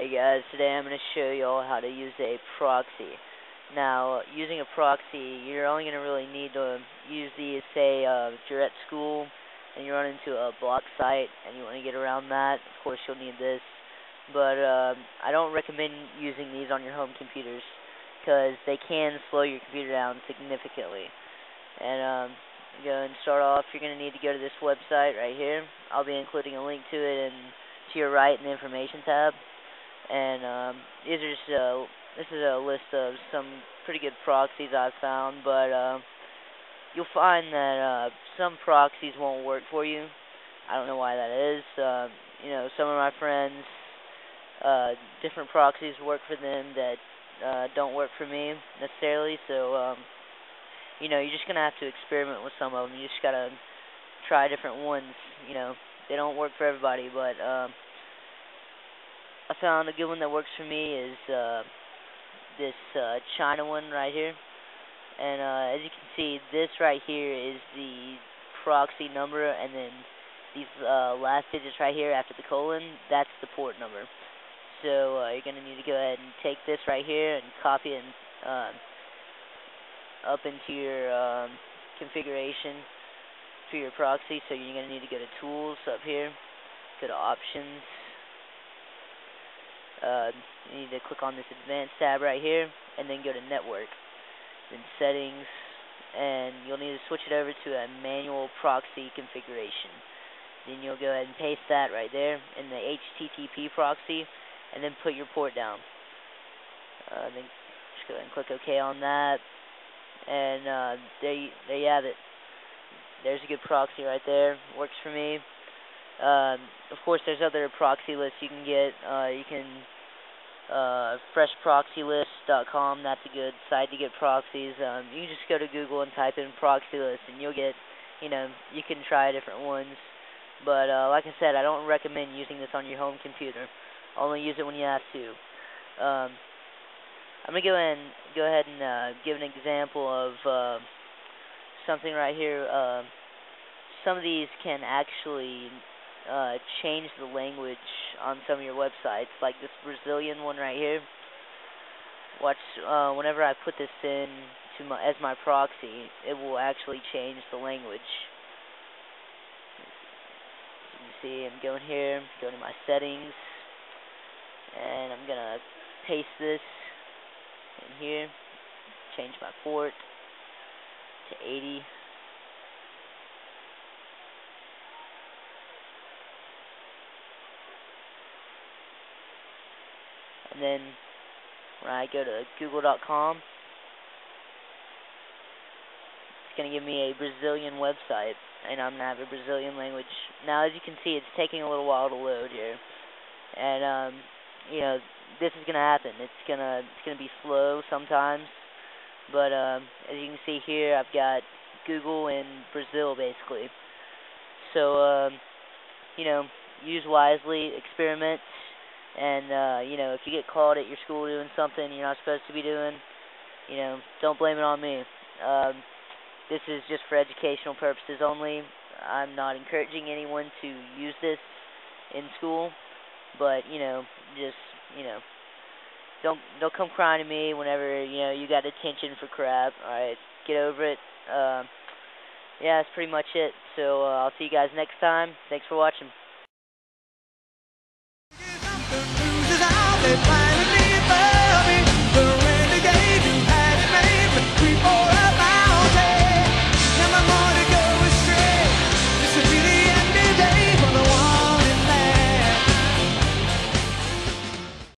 Hey guys, today I'm going to show you all how to use a proxy. Now, using a proxy, you're only going to really need to use these, say, if you're at school and you run into a block site and you want to get around that. Of course, you'll need this, but I don't recommend using these on your home computers because they can slow your computer down significantly. And go and start off, you're going to need to go to this website right here. I'll be including a link to it and to your right in the information tab. And these are just this is a list of some pretty good proxies I've found, but you'll find that some proxies won't work for you. I don't know why that is. You know, some of my friends, different proxies work for them that don't work for me necessarily. So you know, you're just gonna have to experiment with some of them. You just gotta try different ones. You know, they don't work for everybody, but I found a good one that works for me is this China one right here. And as you can see, this right here is the proxy number, and then these last digits right here after the colon, that's the port number. So you're going to need to go ahead and take this right here and copy it up into your configuration for your proxy. So you're going to need to go to Tools up here, go to Options. You need to click on this Advanced tab right here, and then go to Network, then Settings, and you'll need to switch it over to a manual proxy configuration. Then you'll go ahead and paste that right there in the HTTP proxy, and then put your port down. Then just go ahead and click OK on that, and there you have it. There's a good proxy right there. Works for me. Of course, there's other proxy lists you can get. You can freshproxylist.com. That's a good site to get proxies. You can just go to Google and type in proxy list, and you'll get, you know, you can try different ones. But like I said, I don't recommend using this on your home computer. Only use it when you have to. I'm gonna go ahead and give an example of something right here. Some of these can actually change the language on some of your websites, like this Brazilian one right here. Watch, whenever I put this in to as my proxy, it will actually change the language. As you can see, I'm going here, go to my settings, and I'm gonna paste this in here, change my port to 80. And then when I go to Google.com, it's going to give me a Brazilian website, and I'm going to have a Brazilian language. Now, as you can see, it's taking a little while to load here, and you know, this is going to happen. It's going to be slow sometimes, but as you can see here, I've got Google in Brazil basically. So you know, use wisely, experiment. And, you know, if you get called at your school doing something you're not supposed to be doing, you know, don't blame it on me. This is just for educational purposes only. I'm not encouraging anyone to use this in school, but, you know, just, you know, don't come crying to me whenever, you know, you got detention for crap. All right, get over it. Yeah, that's pretty much it. So I'll see you guys next time. Thanks for watching.